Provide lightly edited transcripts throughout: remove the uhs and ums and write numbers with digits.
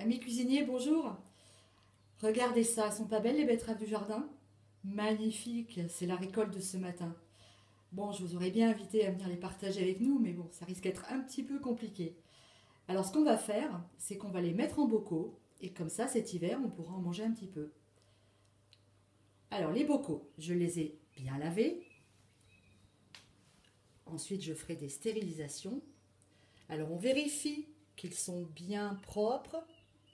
Amis cuisiniers, bonjour. Regardez ça, elles sont pas belles les betteraves du jardin? Magnifique, c'est la récolte de ce matin. Bon, je vous aurais bien invité à venir les partager avec nous, mais bon, ça risque d'être un petit peu compliqué. Alors ce qu'on va faire, c'est qu'on va les mettre en bocaux, et comme ça, cet hiver, on pourra en manger un petit peu. Alors les bocaux, je les ai bien lavés. Ensuite, je ferai des stérilisations. Alors on vérifie qu'ils sont bien propres,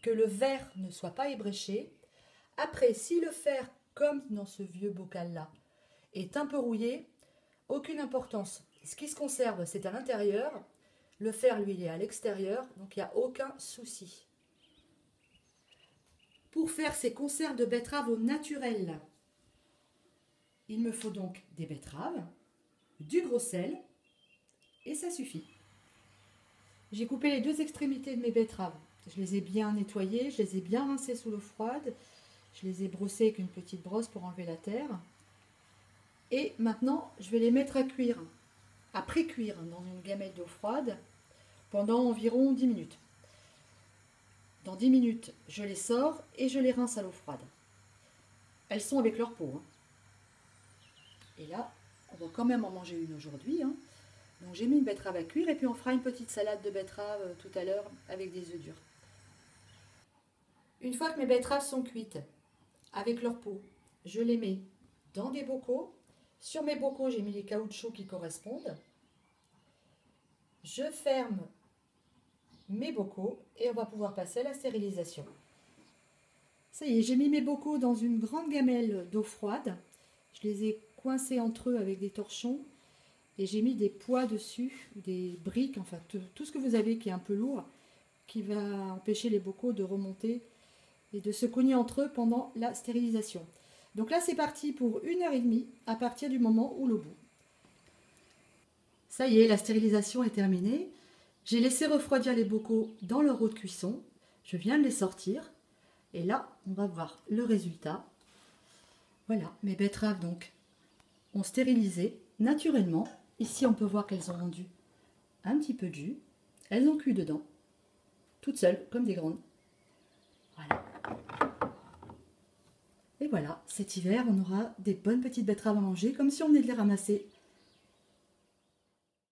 que le verre ne soit pas ébréché. Après, si le fer, comme dans ce vieux bocal-là, est un peu rouillé, aucune importance. Ce qui se conserve, c'est à l'intérieur. Le fer, lui, il est à l'extérieur, donc il n'y a aucun souci. Pour faire ces conserves de betteraves au naturel, il me faut donc des betteraves, du gros sel, et ça suffit. J'ai coupé les deux extrémités de mes betteraves. Je les ai bien nettoyées, je les ai bien rincées sous l'eau froide. Je les ai brossées avec une petite brosse pour enlever la terre. Et maintenant, je vais les mettre à cuire, à pré-cuire dans une gamelle d'eau froide pendant environ 10 minutes. Dans 10 minutes, je les sors et je les rince à l'eau froide. Elles sont avec leur peau. Et là, on va quand même en manger une aujourd'hui. Donc j'ai mis une betterave à cuire et puis on fera une petite salade de betterave tout à l'heure avec des œufs durs. Une fois que mes betteraves sont cuites, avec leur peau, je les mets dans des bocaux. Sur mes bocaux, j'ai mis les caoutchoucs qui correspondent. Je ferme mes bocaux et on va pouvoir passer à la stérilisation. Ça y est, j'ai mis mes bocaux dans une grande gamelle d'eau froide. Je les ai coincés entre eux avec des torchons. Et j'ai mis des poids dessus, des briques, enfin tout ce que vous avez qui est un peu lourd, qui va empêcher les bocaux de remonter et de se cogner entre eux pendant la stérilisation. Donc là, c'est parti pour 1h30 à partir du moment où l'eau bout. Ça y est, la stérilisation est terminée. J'ai laissé refroidir les bocaux dans leur eau de cuisson. Je viens de les sortir. Et là, on va voir le résultat. Voilà, mes betteraves donc ont stérilisé naturellement. Ici, on peut voir qu'elles ont rendu un petit peu de jus. Elles ont cuit dedans, toutes seules, comme des grandes. Voilà. Et voilà, cet hiver, on aura des bonnes petites betteraves à manger, comme si on venait de les ramasser.